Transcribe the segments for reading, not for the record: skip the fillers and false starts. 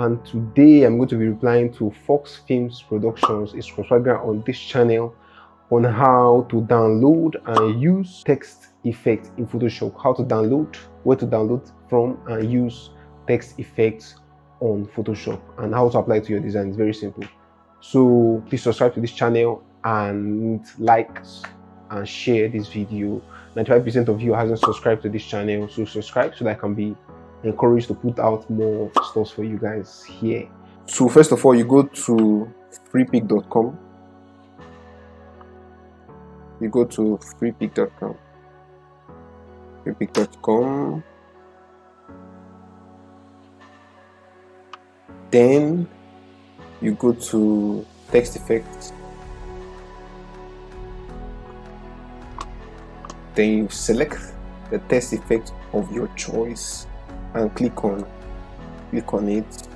and today I'm going to be replying to Fox Films Productions, a subscriber on this channel, on how to download and use text effects in Photoshop, how to download, where to download from and use text effects on Photoshop, and how to apply it to your design. It's very simple. So please subscribe to this channel and like and share this video. 95% of you hasn't subscribed to this channel, so subscribe so that I can be encouraged to put out more stuff for you guys here. So first of all, you go to Freepik.com. You go to Freepik.com. Freepik.com. Then you go to text effects. Then you select the text effect of your choice and click on it,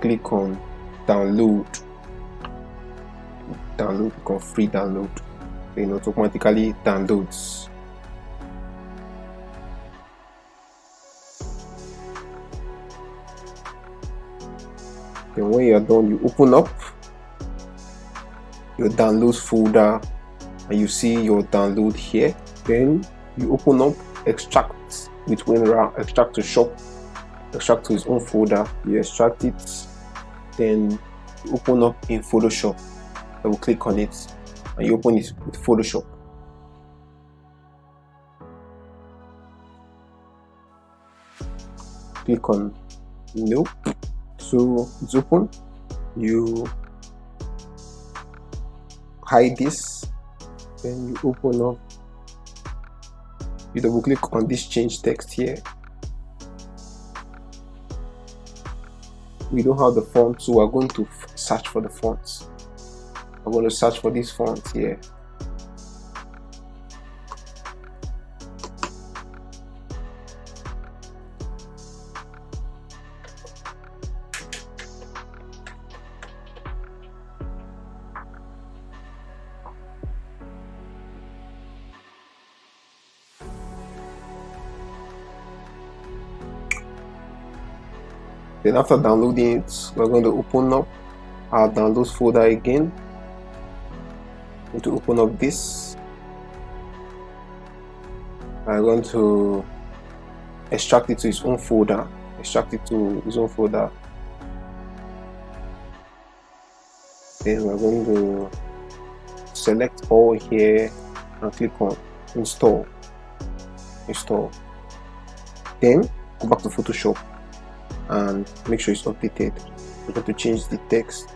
click on download, click on free download, then it automatically downloads. Then when you are done, you open up your downloads folder and you see your download here. Then you open up extract with WinRAR, extract to shop, extract to his own folder. You extract it, then you open up in Photoshop. I will click on it and you open it with Photoshop. Click on no. So it's open. You hide this, then you open up. You double click on this change text here. We don't have the font, so we're going to search for the fonts. I'm going to search for this font here. Then after downloading it, we're going to open up our downloads folder again. I'm going to open up this. I'm going to extract it to its own folder. Extract it to its own folder. Then we're going to select all here and click on install. Install. Then go back to Photoshop and make sure it's updated. We're going to change the text.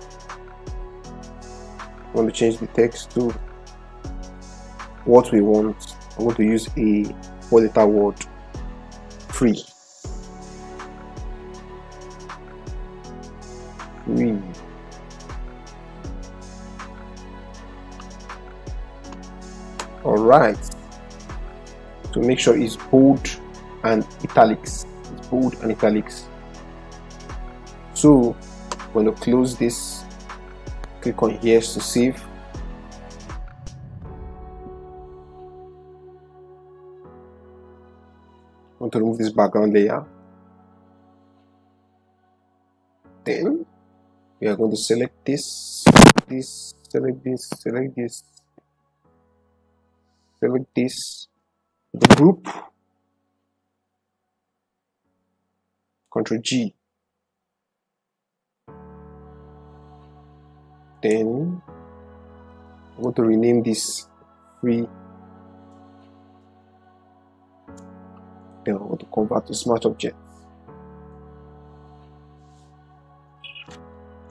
We want to change the text to what we want. I want to use a 4-letter word, free. Free. Alright. So make sure it's bold and italics. It's bold and italics. So I'm going to close this, click on here to save. I want to remove this background layer. Then we are going to select this, select this, select this, select this, the group, Ctrl G. Then I'm going to rename this free. Then I'm going to convert to smart object.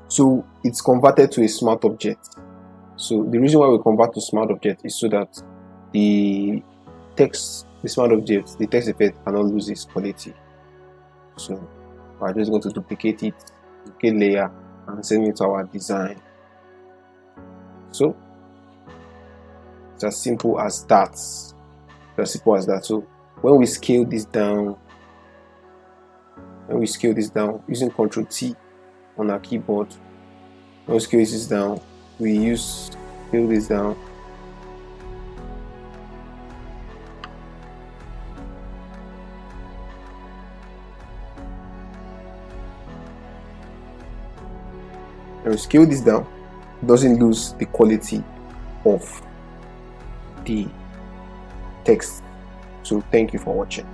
So it's converted to a smart object. So the reason why we convert to smart object is so that the text, the smart object, the text effect cannot lose its quality. So I'm just going to duplicate it, duplicate layer, and send it to our design. So it's as simple as that. It's as simple as that. So when we scale this down, using Ctrl T on our keyboard, when we scale this down, scale this down. and we scale this down, it doesn't lose the quality of the text. So thank you for watching.